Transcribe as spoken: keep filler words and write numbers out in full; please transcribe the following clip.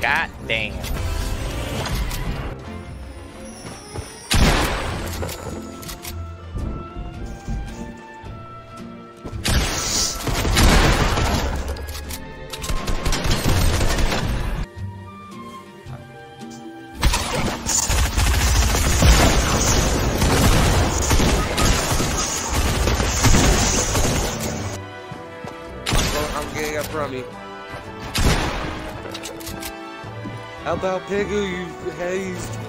God damn. How about Pegu, you hazed?